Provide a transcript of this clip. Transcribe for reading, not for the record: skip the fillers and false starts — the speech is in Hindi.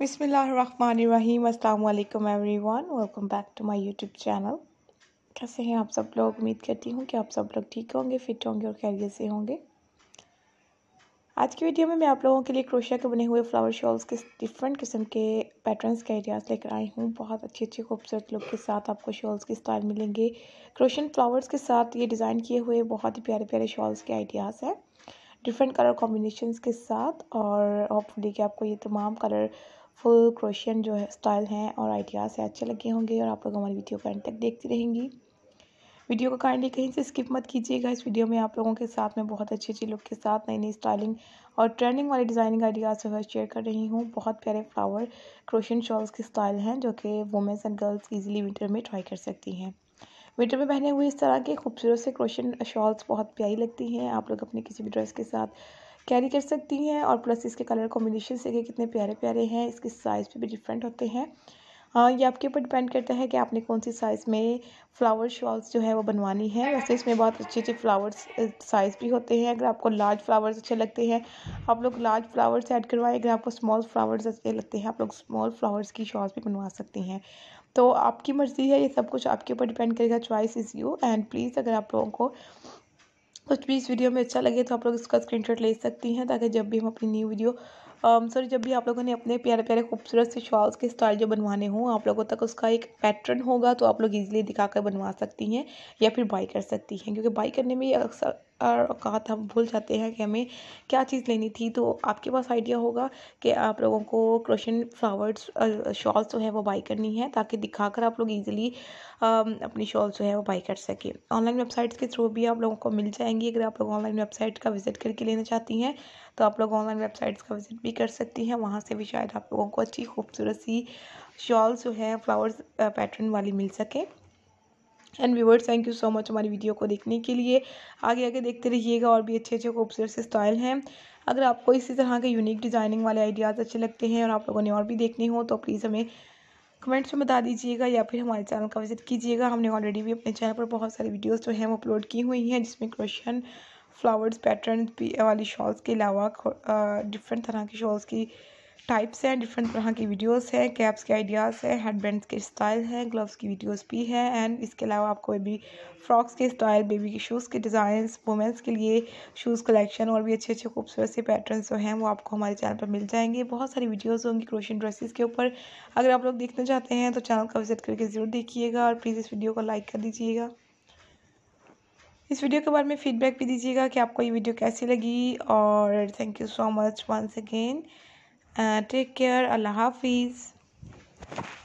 बिस्मिल्लाहिर्रहमानिर्रहीम, अस्सलाम वालेकुम everyone, welcome back to my YouTube channel. कैसे हैं आप सब लोग? उम्मीद करती हूँ कि आप सब लोग ठीक होंगे, फिट होंगे और खैरियत से होंगे। आज की वीडियो में मैं आप लोगों के लिए क्रोशिया के बने हुए फ्लावर शॉल्स के डिफरेंट किस्म के पैटर्न्स के आइडियाज़ लेकर आई हूँ। बहुत अच्छे अच्छे खूबसूरत लुक के साथ आपको शॉल्स के स्टाइल मिलेंगे। क्रोशियन फ्लावर्स के साथ ये डिज़ाइन किए हुए बहुत ही प्यारे प्यारे शॉल्स के आइडियाज़ हैं, डिफरेंट कलर कॉम्बिनेशंस के साथ। और होपफुली कि आपको ये तमाम कलर फुल क्रोशियन जो है स्टाइल हैं और आइडियाज़ से अच्छे लगे होंगे और आप लोग हमारी वीडियो को एंड तक देखती रहेंगी। वीडियो को काइंडली कहीं से स्किप मत कीजिएगा। इस वीडियो में आप लोगों के साथ मैं बहुत अच्छी लुक के साथ नई नई स्टाइलिंग और ट्रेंडिंग वाले डिज़ाइनिंग आइडियाज़ जो है शेयर कर रही हूँ। बहुत प्यारे फ्लावर क्रोशियन शॉल्स के स्टाइल हैं जो कि women's and girls easily winter में ट्राई कर सकती हैं। विंटर में पहने हुए इस तरह के खूबसूरत से क्रोशियन शॉल्स बहुत प्यारी लगती हैं। आप लोग अपने किसी भी ड्रेस के साथ कैरी कर सकती हैं। और प्लस इसके कलर कॉम्बिनेशन देखिए कितने प्यारे प्यारे हैं। इसके साइज़ पे भी डिफरेंट होते हैं। ये आपके ऊपर डिपेंड करता है कि आपने कौन सी साइज़ में फ्लावर शॉल्स जो है वो बनवानी है। वैसे इसमें बहुत अच्छे अच्छे फ्लावर्स साइज़ भी होते हैं। अगर आपको लार्ज फ्लावर्स अच्छे लगते हैं आप लोग लार्ज फ्लावर्स ऐड करवाएं। अगर आपको स्मॉल फ्लावर्स अच्छे लगते हैं आप लोग स्मॉल फ्लावर्स की शॉल्स भी बनवा सकती हैं। तो आपकी मर्ज़ी है, ये सब कुछ आपके ऊपर डिपेंड करेगा। Choice is you. And please अगर आप लोगों को कुछ भी इस वीडियो में अच्छा लगे तो आप लोग इसका स्क्रीनशॉट ले सकती हैं, ताकि जब भी हम अपनी न्यू वीडियो जब भी आप लोगों ने अपने प्यारे प्यारे खूबसूरत से शॉल्स के स्टाइल जो बनवाने हों आप लोगों तक उसका एक पैटर्न होगा तो आप लोग इजीली दिखाकर बनवा सकती हैं या फिर बाई कर सकती हैं। क्योंकि बाई करने में अक्सर औकात हम भूल जाते हैं कि हमें क्या चीज़ लेनी थी। तो आपके पास आइडिया होगा कि आप लोगों को क्रोशियन फ्लावर्स शॉल्स जो है वो बाई करनी है, ताकि दिखाकर आप लोग ईजिली अपनी शॉल्स जो है वो बाई कर सकें। ऑनलाइन वेबसाइट्स के थ्रू भी आप लोगों को मिल जाएंगी। अगर आप लोग ऑनलाइन वेबसाइट का विज़िट करके लेना चाहती हैं तो आप लोग ऑनलाइन वेबसाइट्स का विज़िट कर सकती हैं। वहाँ से भी शायद आप लोगों को अच्छी खूबसूरत सी शॉल्स जो है फ्लावर्स पैटर्न वाली मिल सके। And viewers, thank you so much हमारी वीडियो को देखने के लिए। आगे आगे देखते रहिएगा और भी अच्छे अच्छे खूबसूरत से स्टाइल हैं। अगर आपको इसी तरह के यूनिक डिज़ाइनिंग वाले आइडियाज़ अच्छे लगते हैं और आप लोगों ने और भी देखने हो तो प्लीज़ हमें कमेंट्स में बता दीजिएगा या फिर हमारे चैनल का विज़िट कीजिएगा। हमने ऑलरेडी भी अपने चैनल पर बहुत सारी वीडियोज़ जो हैं वो अपलोड की हुई हैं, जिसमें क्रोशियन फ्लावर्स पैटर्न वाली शॉल्स के अलावा डिफरेंट तरह की शॉल्स की टाइप्स हैं, डिफरेंट तरह की वीडियोस हैं, कैप्स के आइडियाज़ हैं, हेडबैंड्स के स्टाइल हैं, ग्लव्स की वीडियोस भी हैं। एंड इसके अलावा आपको बेबी फ्रॉक्स के स्टाइल, बेबी के शूज़ के डिज़ाइंस, वुमेंस के लिए शूज़ कलेक्शन और भी अच्छे अच्छे खूबसूरत से पैटर्न जो हैं वो आपको हमारे चैनल पर मिल जाएंगे। बहुत सारी वीडियोज़ होंगी क्रोशियन ड्रेसेस के ऊपर। अगर आप लोग देखना चाहते हैं तो चैनल का विजिट करके ज़रूर देखिएगा और प्लीज़ इस वीडियो को लाइक कर दीजिएगा। इस वीडियो के बारे में फीडबैक भी दीजिएगा कि आपको ये वीडियो कैसी लगी। और thank you so much once again. Take care. अल्लाह हाफिज़।